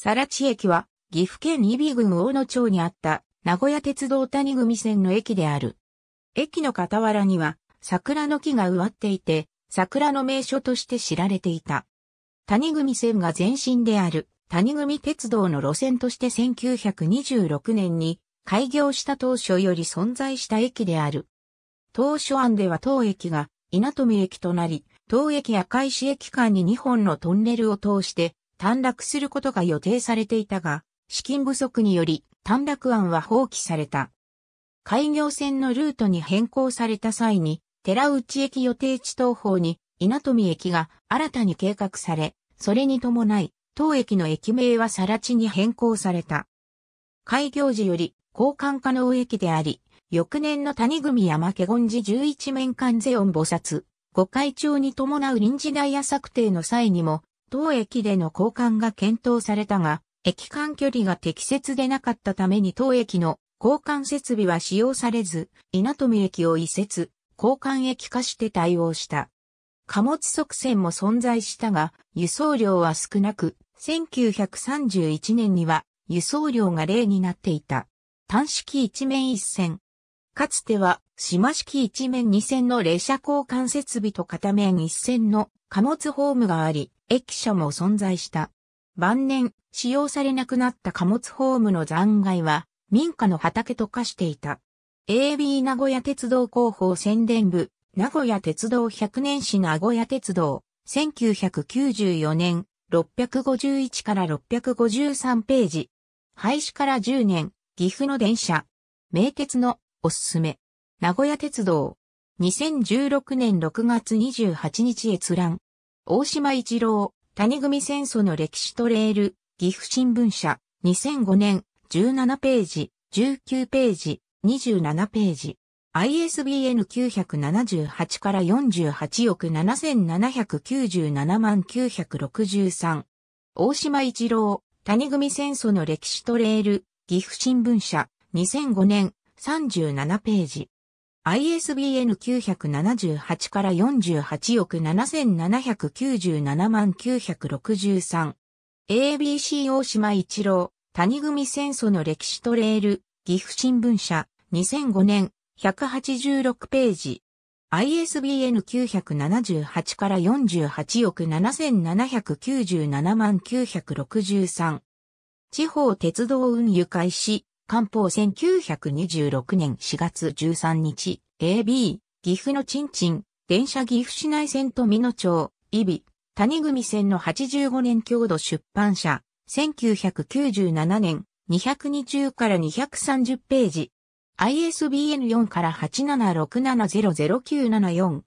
更地駅は、岐阜県揖斐郡大野町にあった、名古屋鉄道谷組線の駅である。駅の傍らには、桜の木が植わっていて、桜の名所として知られていた。谷組線が前身である、谷組鉄道の路線として1926年に開業した当初より存在した駅である。当初案では当駅が稲富駅となり、当駅や赤石駅間に2本のトンネルを通して短絡することが予定されていたが、資金不足により短絡案は放棄された。開業線のルートに変更された際に、寺内駅予定地東方に稲富駅が新たに計画され、それに伴い、当駅の駅名は更地に変更された。開業時より交換可能駅であり、翌年の谷組山華厳寺11面観世音菩薩、御開帳に伴う臨時ダイヤ策定の際にも、当駅での交換が検討されたが、駅間距離が適切でなかったために当駅の交換設備は使用されず、稲富駅を移設、交換駅化して対応した。貨物側線も存在したが、輸送量は少なく、1931年には輸送量が0になっていた。単式一面一線。かつては島式一面二線の列車交換設備と片面一線の貨物ホームがあり、駅舎も存在した。晩年、使用されなくなった貨物ホームの残骸は民家の畑と化していた。AB 名古屋鉄道広報宣伝部、名古屋鉄道100年史名古屋鉄道、1994年。651から653ページ。廃止から10年、岐阜の電車。名鉄のおすすめ。名古屋鉄道。2016年6月28日閲覧。大島一郎、谷組戦争の歴史とレール、岐阜新聞社。2005年、17ページ、19ページ、27ページ。ISBN 978から48億7797万963。大島一郎、谷組戦争の歴史とレール、岐阜新聞社、2005年、37ページ。ISBN 978から48億7797万963。ABC 大島一郎、谷組戦争の歴史とレール、岐阜新聞社、2005年、186ページ。ISBN 978から48億7797万963。地方鉄道運輸開始、官報1926年4月13日、AB、岐阜のちんちん、電車岐阜市内線富野町、揖斐、谷組線の85年郷土出版社、1997年、220から230ページ。ISBN4 から8767000974。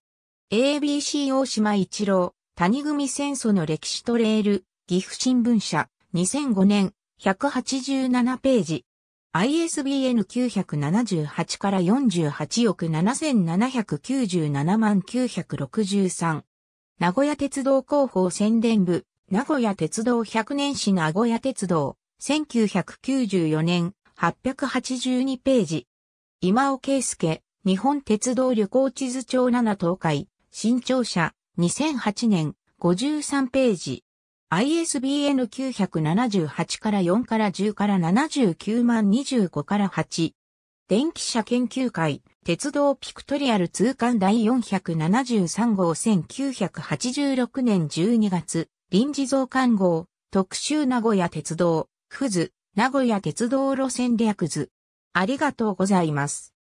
ABC 大島一郎、谷組戦争の歴史とレール、岐阜新聞社、2005年、187ページ。ISBN978 から48億7797万963。名古屋鉄道広報宣伝部、名古屋鉄道100年史名古屋鉄道、1994年、882ページ。今尾圭介、日本鉄道旅行地図帳7東海、新潮社、2008年、53ページ。ISBN 978から4から10から79万25から8。電気車研究会、鉄道ピクトリアル通貫第473号1986年12月、臨時増刊号、特集名古屋鉄道、付図、名古屋鉄道路線略図。ありがとうございます。